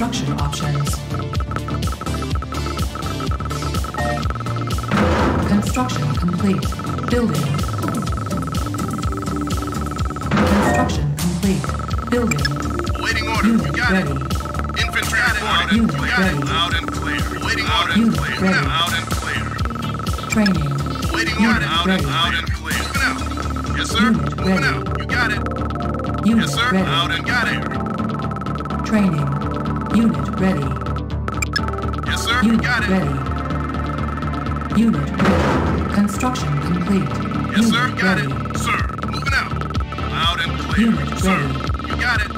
construction options. Construction complete. Building. Construction complete. Building. Waiting order. Unit ready. Infantry reporting. Unit ready. Out and clear. Waiting order. Unit ready. Out and clear. Training. Waiting order. Out and clear. Moving out. Yes, sir. Moving out. You got it. Unit yes, sir. Ready. Out and got air. Training. Unit ready. Yes, sir. Unit got it. Ready. Unit ready. Construction complete. Yes, unit sir. Ready. Got it. Sir. Moving out. Out and clear. Unit sir. Ready. You got it.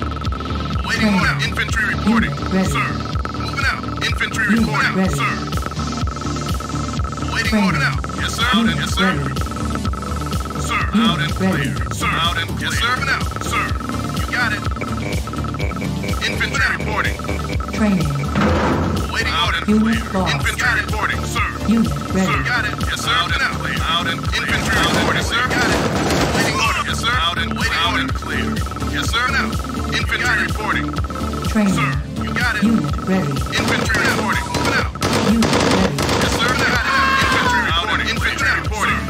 Waiting on out. Infantry reporting. Unit sir. Ready. Moving out. Infantry unit reporting. Ready. Sir. Waiting on out. Yes, sir. Unit yes, sir. Ready. Sir. Unit out and ready. Clear. Sir. Out and clear. Yes, sir. Moving out. Sir. You got it. Infantry reporting. Training. Waiting out and unit clear. Lost. Infantry reporting, sir. Unit ready. Sir, got it. Yes, sir. Out and clear. Out and clear. Infantry reporting, sir. Got it. Waiting order. Yes, sir. Out and waiting out and clear. Yes, sir. Now. Infantry reporting. Training. Sir, you got it. Unit ready. Infantry reporting. Moving out. Unit ready. Yes, sir. Got it. Infantry reporting. Infantry reporting.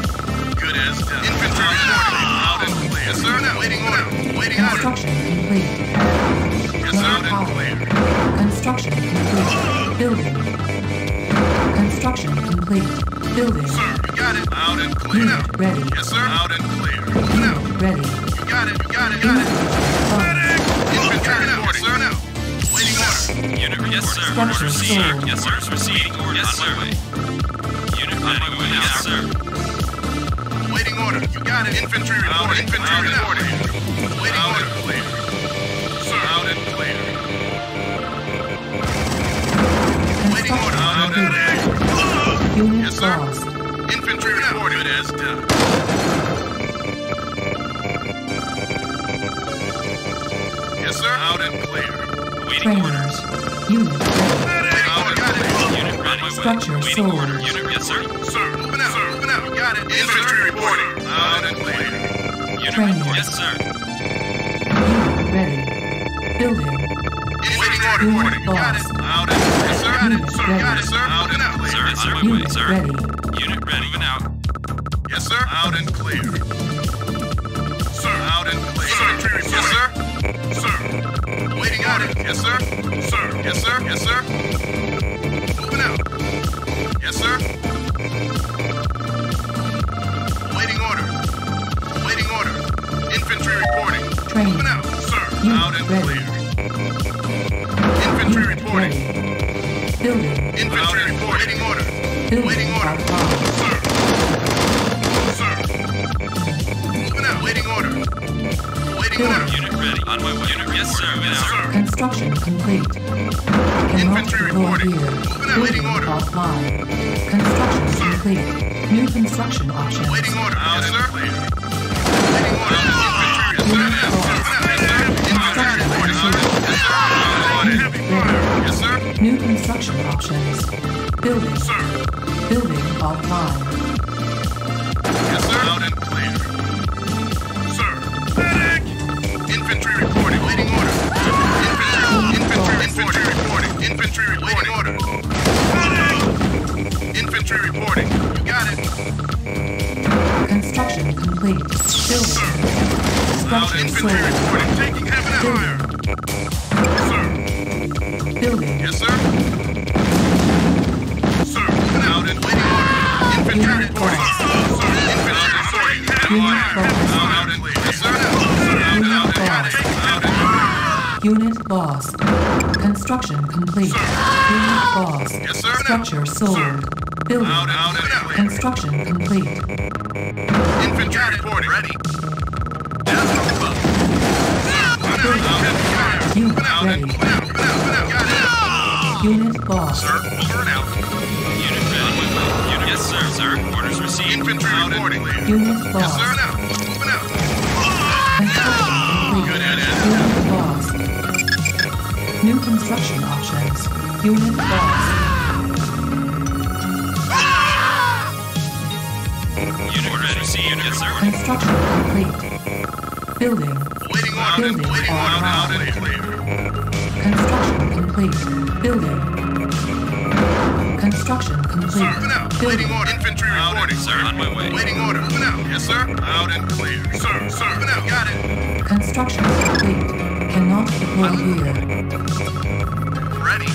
Good as done. Infantry reporting. Out and clear. Yes, sir. Now. Waiting order. Waiting out. Construction complete. Construction complete. Building. Construction complete. Building. Sir, you got it. Out and clear. Unit ready. Yes, sir. Out and clear. Unit ready. You got it. You got it. You got it. Medic. Infantry reporting. Sir, now. Waiting order. Unit reporting. Yes, sir. Order received. Yes, sir. Receiving order. Yes, sir. Unit ready. Yes, sir. Waiting order. You got it. Infantry reporting. Infantry reporting. Waiting order. Clear. Sir, out and clear. Unit yes, sir. Lost. Infantry reporting. Good as done. Yes, sir. Out and clear. Waiting training. Orders. Unit ready. Got it. Unit ready. Structure waiting sold. Orders. Unit yes, sir. Sir. Moving out. Sir. Moving out. Got it. Infantry reporting. Out and clear. Unit training. Yes, sir. Unit ready. Building. Order unit reporting. Got it. Out and clear. Yes, sir. Got it. Sir. Got it. Sir. Out and out. Sir. Yes, sir. Unit sir. Ready. Unit ready. Moving out. Yes, sir. Out and clear. Sir. Out and clear. Sir. Yes, sir. Sir. Waiting out. Yes, sir. Sir. Yes, sir. Yes, sir. Moving out. Yes, sir. Waiting order. Waiting order. Infantry reporting. Training. Moving out. Sir. Unit out and ready. Clear. Infantry reporting. Building. Infantry reporting. Waiting order. Building. Waiting order. Sir. Sir. Moving out. Waiting order. Waiting building. Order. Unit ready. On my way. Unit yes, sir. Yes, sir. Construction complete. Infantry reporting. Moving out. Waiting order. Offline. Construction sir. Complete. New construction options. Waiting order. Yes, sir. Waiting order. Infantry. Yes, sir. Yes, sir. New construction options. Building. Sir. Building offline. Yes, sir. Out and clear. Sir. Medic! Infantry reporting. Waiting order. Infantry. Infantry reporting. Infantry reporting. Waiting order. Medic! Infantry reporting. You got it. Construction complete. Building. Sir. Out infantry reporting. Taking heaven out higher. Building. Yes, sir. Sir, moving out and waiting order. Infantry reporting. Sir, infantry reporting. Out and leave. Yes, sir. Out and got it. Out and unit lost. Construction complete. Unit lost. Yes, sir. Structure sold. Building. Out and construction complete. Infantry reporting. Ready. Unit ready. Unit lost. Sir, over and out. Unit ready. Unit yes, sir. Sir, orders received. Infantry reporting. Unit lost. Yes, sir. Now. Moving out. Construction good at it. Unit lost. New construction options. Unit lost. Unit ready. See unit. Yes, sir. Construction complete. Building. Waiting on. Building. Waiting on. Out and clear. Construction complete. complete. Building. Construction complete. Sir, out. Waiting order. Infantry reporting, sir. On my way. Waiting order. Out. Yes, sir. Out and clear. Sir, sir. Out. Got it. Construction complete. Cannot deploy here. Ready.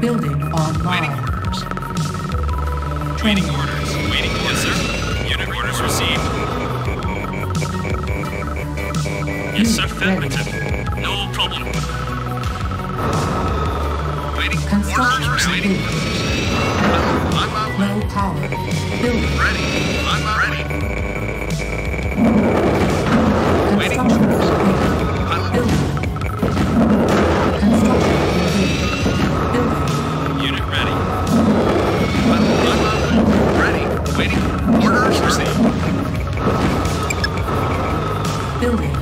Building online. Waiting orders. Training orders. Waiting orders. Yes, sir. Unit orders received. Yes, sir. Affirmative. No problem. Waiting. Construction complete. Low power. Building. Ready. I'm ready. Waiting. Pilot. Building. Construction complete. Building. Unit ready. Pilot. Ready. Waiting. Orders received. Building.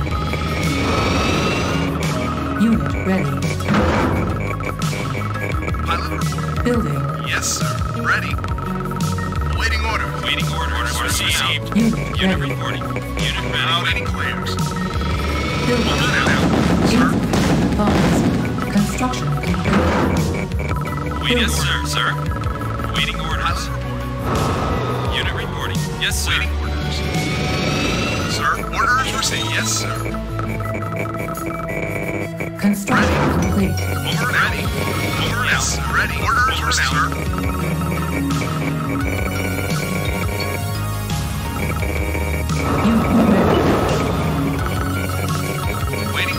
Unit ready. Pilot. Building. Yes, sir. Ready. Waiting order. Waiting order. Orders received. Unit reporting. Unit ready. Out and clears. Building. Sir. Construction complete. Wait, yes, sir. Sir. Waiting orders. Unit reporting. Yes, sir. Waiting orders. Sir. Orders received. Yes, sir. Construction complete. Over and ready. Over and yes. Out. Ready. Orders received. Waiting.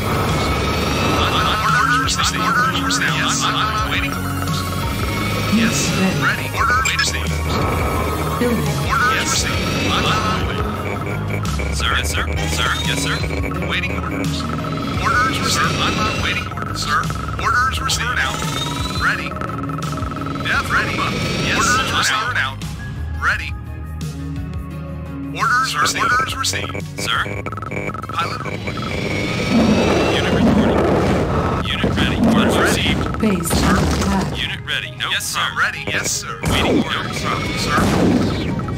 Orders received. Orders received. Yes. Waiting. Yes. Ready. Orders received. Orders received. Sir. Yes, sir. Sir. Yes, sir. Waiting orders. Orders received. I'm not waiting orders, sir. Orders received. Out. Ready. Death ready. Yes. Orders received. Out. Ready. Orders sir, received. Orders received. Sir. Pilot report. Unit reporting. Unit ready. Orders received. Base. Sir. Unit ready. No. Yes, sir. Ready. Yes, sir. Waiting orders. No problem, sir.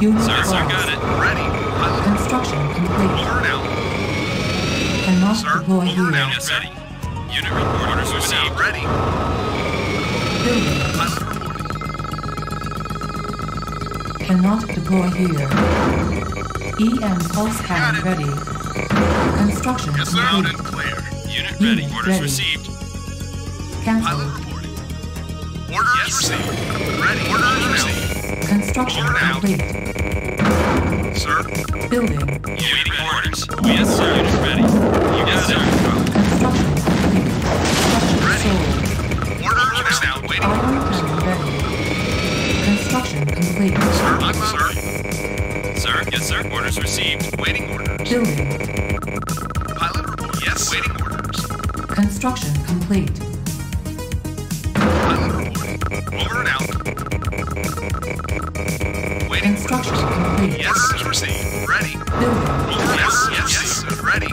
Unit sir, sir, got it. Ready. Pilot. Construction complete. Over and out. Cannot sir, deploy here. Yes, ready. Unit report orders received. Ready. Building. Pilot reporting. Cannot deploy here. EM pulse pad ready. Construction yes, sir. Out and clear. Unit ready. Orders ready. Received. Cancel. Pilot reporting. Orders yes, received. Ready. Orders received. Construction complete. Sir. Building. Waiting orders. Yes, sir. Unit ready. You got it. Construction complete. Construction ready. Orders are now waiting. Ready. Construction complete. Sir, I'm sir. Sir, yes, sir. Orders received. Waiting orders. Building. Pilot report. Yes. Waiting orders. Construction complete. Pilot report. Over and out. Waiting. Construction complete. Yes. Orders received. Ready. Building. Yes, yes, yes, yes, ready.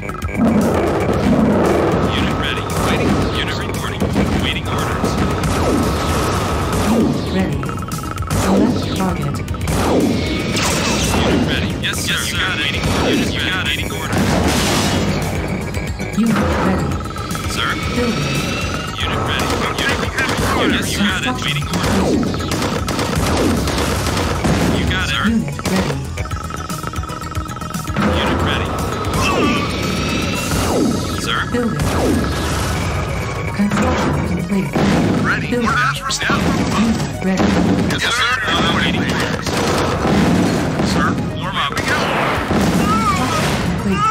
Unit ready. Waiting. Unit reporting. Waiting orders. Ready. Select target. Unit ready. Yes, yes, sir. Waiting. Unit ready. Waiting orders. Unit ready. Sir. Building. Unit ready. Unit ready. Yes, you got it. Waiting orders. You got it. Unit ready. Building. Construction complete. Ready. Building. Orders down. Ready. Yes, yes sir. I'm waiting. Sir. Warm up. We go. Complete.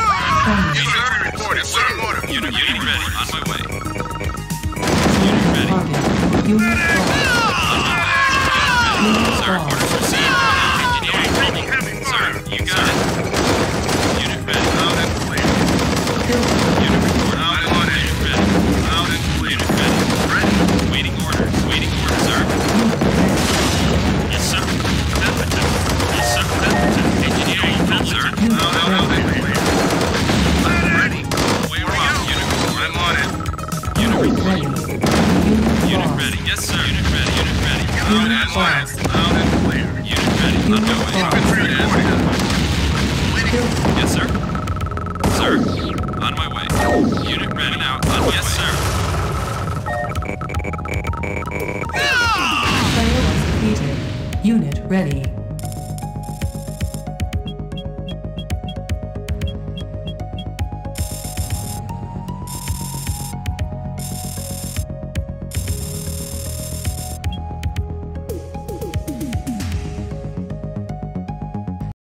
Yes, sir. Reported. Sir. Order. Unit ready. On my way. Unit ready. Unit ready. Sir. Orders received. Engineering ready. Sir. You got it. Unit ready. Out and clear. Building. Unit ready. Yes, sir. On my way. Unit ready. Now. Yes, sir. ready.